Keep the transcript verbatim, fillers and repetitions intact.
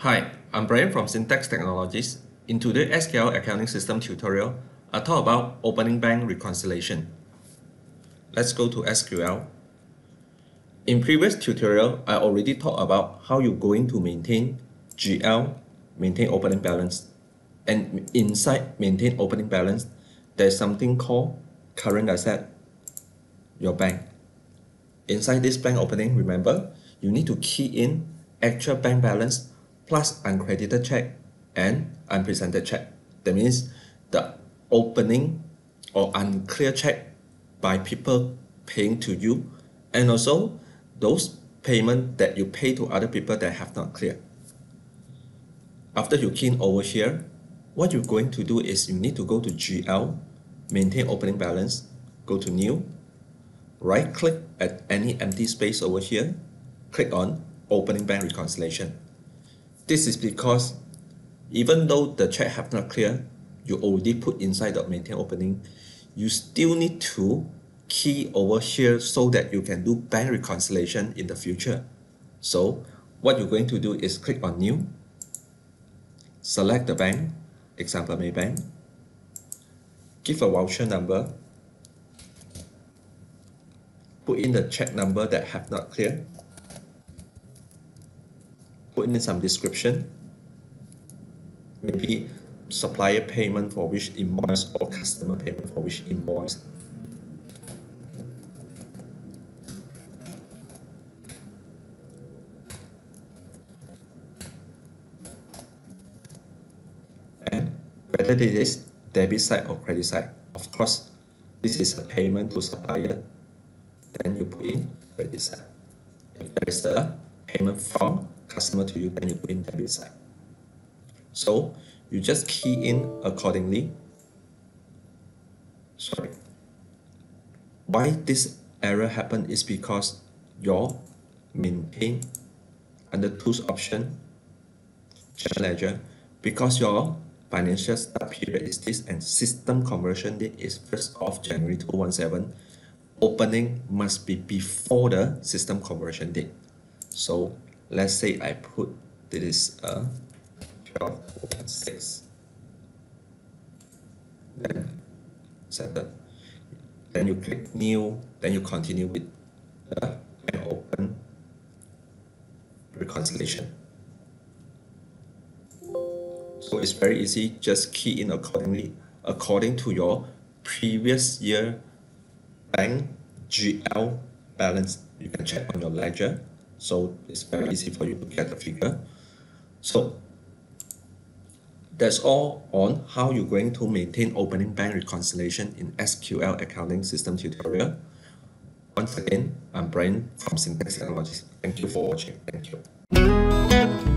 Hi, I'm Bryan from Syntax Technologies. In today's S Q L Accounting System tutorial, I'll talk about opening bank reconciliation. Let's go to S Q L. In previous tutorial, I already talked about how you're going to maintain G L, maintain opening balance. And inside maintain opening balance, there's something called current asset, your bank. Inside this bank opening, remember, you need to key in actual bank balance plus uncredited check and unpresented check. That means the opening or unclear check by people paying to you, and also those payments that you pay to other people that have not cleared. After you key in over here, what you're going to do is you need to go to G L, maintain opening balance, go to new, right click at any empty space over here, click on opening bank reconciliation. This is because even though the check have not cleared, you already put inside the maintain opening, you still need to key over here so that you can do bank reconciliation in the future. So what you're going to do is click on new, select the bank, example Maybank, give a voucher number, put in the check number that have not cleared, put in some description, maybe supplier payment for which invoice or customer payment for which invoice. And whether it is debit side or credit side. Of course, this is a payment to supplier. Then you put in credit side. If there is a payment from customer to you, then you put in debit side. So you just key in accordingly. Sorry. Why this error happened is because your maintain under tools option, general ledger, because your financial start period is this and system conversion date is first of January two thousand seventeen. Opening must be before the system conversion date. So let's say I put this is a twelve point six, then set it. Then you click new, then you continue with the and open reconciliation. So it's very easy, just key in accordingly, according to your previous year bank G L balance. You can check on your ledger. So it's very easy for you to get the figure. So that's all on how you're going to maintain opening bank reconciliation in S Q L Accounting System tutorial. Once again, I'm Bryan from Syntax Technologies. Thank you for watching. Thank you.